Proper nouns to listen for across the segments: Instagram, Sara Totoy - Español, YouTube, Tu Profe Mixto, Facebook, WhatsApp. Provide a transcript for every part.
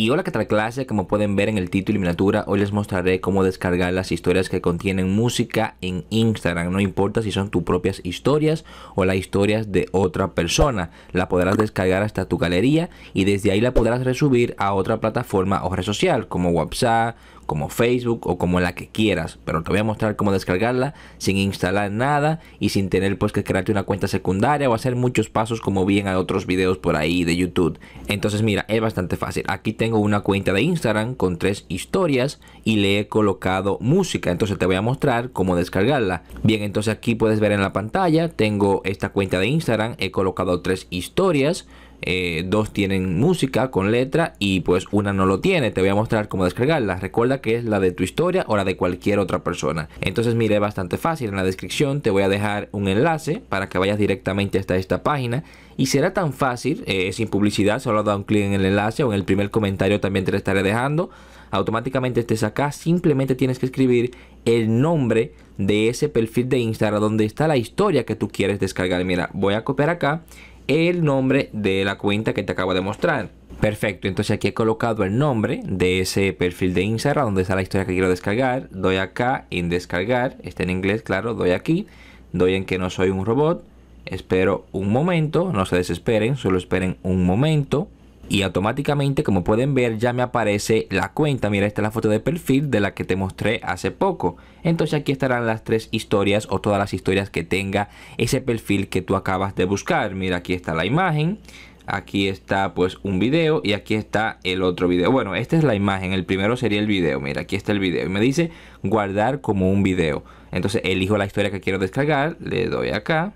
Y hola, ¿qué tal clase? Como pueden ver en el título y miniatura, hoy les mostraré cómo descargar las historias que contienen música en Instagram. No importa si son tus propias historias o las historias de otra persona, la podrás descargar hasta tu galería y desde ahí la podrás resubir a otra plataforma o red social como WhatsApp, como Facebook o como la que quieras. Pero te voy a mostrar cómo descargarla sin instalar nada y sin tener pues que crearte una cuenta secundaria o hacer muchos pasos como bien a otros videos por ahí de YouTube. Entonces mira, es bastante fácil. Aquí tengo una cuenta de Instagram con 3 historias y le he colocado música. Entonces te voy a mostrar cómo descargarla. Bien, entonces aquí puedes ver en la pantalla, tengo esta cuenta de Instagram, he colocado 3 historias. 2 tienen música con letra y pues una no lo tiene. Te voy a mostrar cómo descargarla. Recuerda que es la de tu historia o la de cualquier otra persona. Entonces mire, es bastante fácil. En la descripción te voy a dejar un enlace para que vayas directamente hasta esta página. Y será tan fácil, sin publicidad, solo da un clic en el enlace o en el primer comentario también te lo estaré dejando. Automáticamente estés acá, simplemente tienes que escribir el nombre de ese perfil de Instagram donde está la historia que tú quieres descargar. Mira, voy a copiar acá el nombre de la cuenta que te acabo de mostrar. Perfecto, entonces aquí he colocado el nombre de ese perfil de Instagram donde está la historia que quiero descargar. Doy acá en descargar, está en inglés, claro, doy aquí, doy en que no soy un robot, espero un momento, no se desesperen, solo esperen un momento. Y automáticamente, como pueden ver, ya me aparece la cuenta. Mira, esta es la foto de perfil de la que te mostré hace poco. Entonces aquí estarán las 3 historias o todas las historias que tenga ese perfil que tú acabas de buscar. Mira, aquí está la imagen, aquí está pues un video y aquí está el otro video. Bueno, esta es la imagen, el primero sería el video. Mira, aquí está el video y me dice guardar como un video. Entonces elijo la historia que quiero descargar, le doy acá.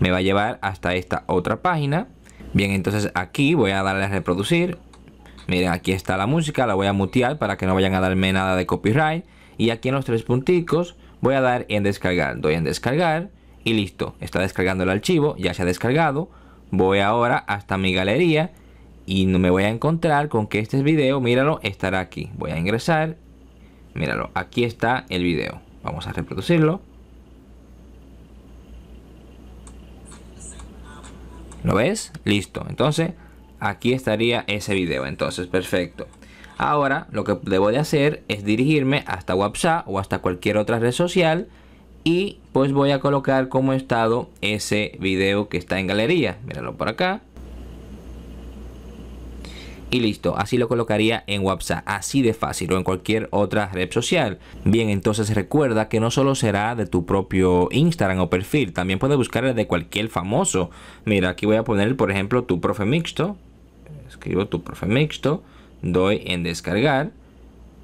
Me va a llevar hasta esta otra página. Bien, entonces aquí voy a darle a reproducir. Miren, aquí está la música, la voy a mutear para que no vayan a darme nada de copyright. Y aquí en los 3 punticos voy a dar en descargar. Doy en descargar y listo. Está descargando el archivo, ya se ha descargado. Voy ahora hasta mi galería y me voy a encontrar con que este video, míralo, estará aquí. Voy a ingresar, míralo, aquí está el video. Vamos a reproducirlo. ¿Lo ves? Listo. Entonces, aquí estaría ese video. Entonces, perfecto. Ahora, lo que debo de hacer es dirigirme hasta WhatsApp o hasta cualquier otra red social. Y, pues, voy a colocar como estado ese video que está en galería. Míralo por acá. Y listo, así lo colocaría en WhatsApp, así de fácil, o en cualquier otra red social. Bien, entonces recuerda que no solo será de tu propio Instagram o perfil, también puedes buscar el de cualquier famoso. Mira, aquí voy a poner, por ejemplo, Tu Profe Mixto. Escribo Tu Profe Mixto, doy en descargar,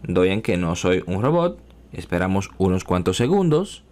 doy en que no soy un robot, esperamos unos cuantos segundos.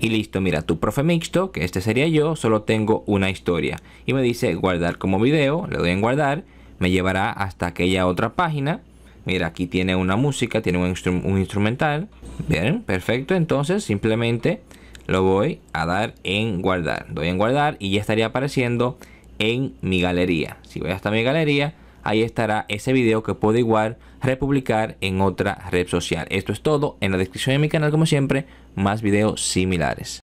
Y listo, mira, Tu Profe Mixto, que este sería yo, solo tengo una historia. Y me dice guardar como video, le doy en guardar. Me llevará hasta aquella otra página. Mira, aquí tiene una música, tiene un instrumental. Bien, perfecto. Entonces simplemente lo voy a dar en guardar. Doy en guardar y ya estaría apareciendo en mi galería. Si voy hasta mi galería, ahí estará ese video que puedo igual republicar en otra red social. Esto es todo. En la descripción de mi canal, como siempre, más videos similares.